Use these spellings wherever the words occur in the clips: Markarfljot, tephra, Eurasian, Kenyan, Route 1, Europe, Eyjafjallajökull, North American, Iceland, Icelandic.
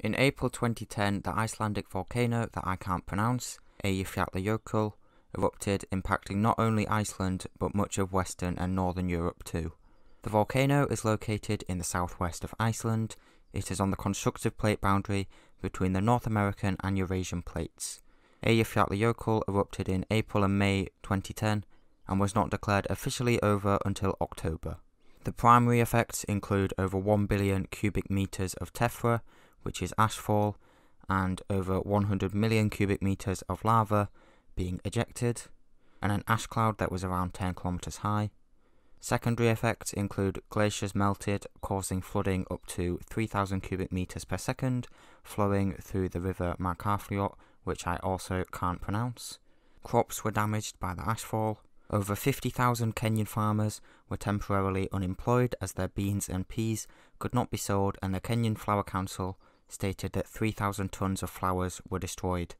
In April 2010, the Icelandic volcano that I can't pronounce, Eyjafjallajökull, erupted, impacting not only Iceland but much of Western and Northern Europe too. The volcano is located in the southwest of Iceland. It is on the constructive plate boundary between the North American and Eurasian plates. Eyjafjallajökull erupted in April and May 2010 and was not declared officially over until October. The primary effects include over 1 billion cubic meters of tephra, which is ashfall, and over 100 million cubic meters of lava being ejected, and an ash cloud that was around 10 kilometers high. Secondary effects include glaciers melted, causing flooding up to 3,000 cubic meters per second, flowing through the river Markarfljot, which I also can't pronounce. Crops were damaged by the ashfall. Over 50,000 Kenyan farmers were temporarily unemployed as their beans and peas could not be sold, and the Kenyan Flour Council stated that 3,000 tons of flowers were destroyed.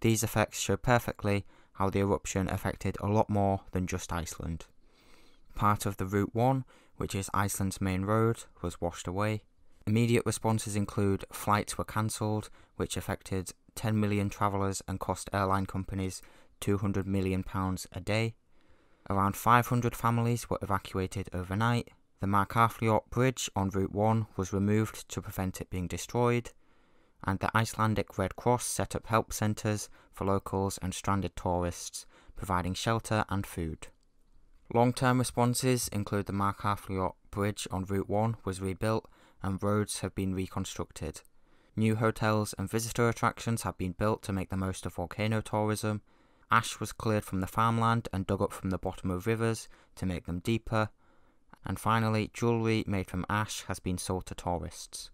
These effects show perfectly how the eruption affected a lot more than just Iceland. Part of the Route 1, which is Iceland's main road, was washed away. Immediate responses include flights were cancelled, which affected 10 million travellers and cost airline companies £200 million a day. Around 500 families were evacuated overnight. The Markarfljot bridge on Route 1 was removed to prevent it being destroyed, and the Icelandic Red Cross set up help centres for locals and stranded tourists, providing shelter and food. Long-term responses include the Markarfljot bridge on Route 1 was rebuilt and roads have been reconstructed. New hotels and visitor attractions have been built to make the most of volcano tourism. Ash was cleared from the farmland and dug up from the bottom of rivers to make them deeper. And finally, jewellery made from ash has been sold to tourists.